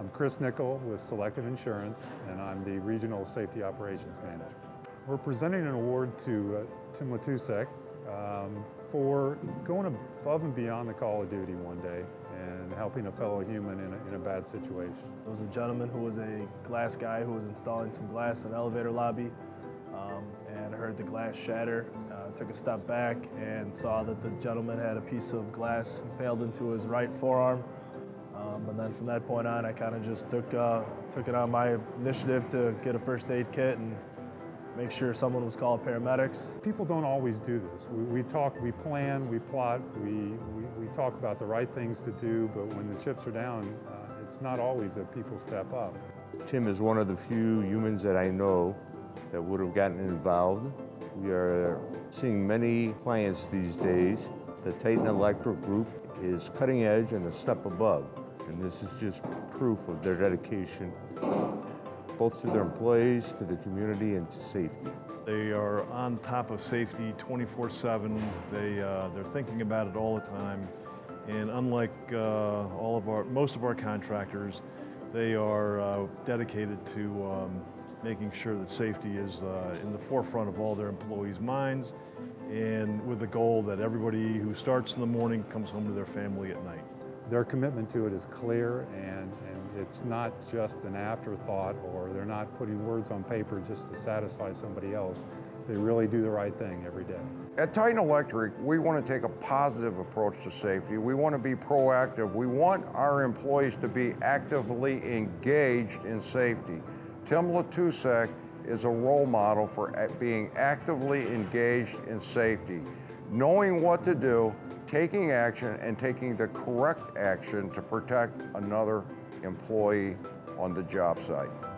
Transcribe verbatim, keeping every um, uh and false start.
I'm Chris Nickel with Selective Insurance, and I'm the Regional Safety Operations Manager. We're presenting an award to uh, Tim Latuszek um, for going above and beyond the call of duty one day and helping a fellow human in a, in a bad situation. There was a gentleman who was a glass guy who was installing some glass in an elevator lobby, um, and I heard the glass shatter. Uh, took a step back and saw that the gentleman had a piece of glass impaled into his right forearm. Um, and then from that point on, I kind of just took, uh, took it on my initiative to get a first aid kit and make sure someone was called paramedics. People don't always do this. We, we talk, we plan, we plot, we, we, we talk about the right things to do, but when the chips are down, uh, it's not always that people step up. Tim is one of the few humans that I know that would have gotten involved. We are seeing many clients these days. The Titan Electric Group is cutting edge and a step above. And this is just proof of their dedication, both to their employees, to the community, and to safety. They are on top of safety twenty-four seven. They, uh, they're thinking about it all the time. And unlike uh, all of our, most of our contractors, they are uh, dedicated to um, making sure that safety is uh, in the forefront of all their employees' minds, and with the goal that everybody who starts in the morning comes home to their family at night. Their commitment to it is clear, and, and it's not just an afterthought, or they're not putting words on paper just to satisfy somebody else. They really do the right thing every day. At Titan Electric, we want to take a positive approach to safety. We want to be proactive. We want our employees to be actively engaged in safety. Tim Latuszek is a role model for being actively engaged in safety, knowing what to do, taking action, and taking the correct action to protect another employee on the job site.